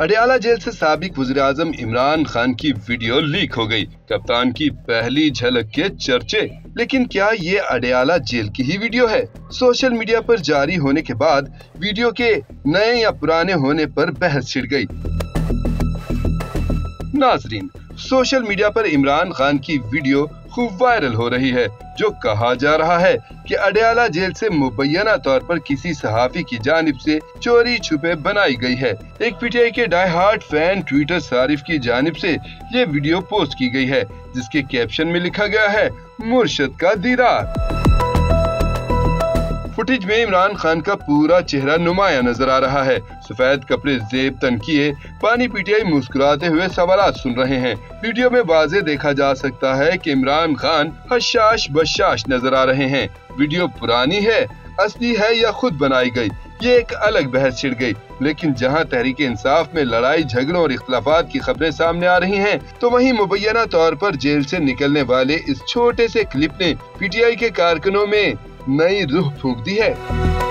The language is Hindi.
अडियाला जेल से साबिक वज़ीर-ए-आज़म इमरान खान की वीडियो लीक हो गई। कप्तान की पहली झलक के चर्चे, लेकिन क्या ये अडियाला जेल की ही वीडियो है? सोशल मीडिया पर जारी होने के बाद वीडियो के नए या पुराने होने पर बहस छिड़ गई। नाज़रीन, सोशल मीडिया पर इमरान खान की वीडियो खूब वायरल हो रही है, जो कहा जा रहा है कि अडियाला जेल से मुबैना तौर पर किसी सहाफ़ी की जानिब से चोरी छुपे बनाई गई है। एक पीटीआई के डाई हार्ट फैन ट्विटर सारिफ की जानिब से ये वीडियो पोस्ट की गई है, जिसके कैप्शन में लिखा गया है मुर्शद का दीदार। फुटेज में इमरान खान का पूरा चेहरा नुमाया नजर आ रहा है। सफेद कपड़े, जेब तन किए, पानी पीते हुए मुस्कुराते हुए सवाल सुन रहे हैं। वीडियो में वाजे देखा जा सकता है कि इमरान खान हशाश बशाश नजर आ रहे हैं। वीडियो पुरानी है, असली है या खुद बनाई गई, ये एक अलग बहस छिड़ गई। लेकिन जहां तहरीक इंसाफ में लड़ाई झगड़ों और इख्तलाफात की खबरें सामने आ रही हैं, तो वहीं मुबैना तौर पर जेल से निकलने वाले इस छोटे से क्लिप ने पीटीआई के कारकुनों में नई रूह फूंक दी है।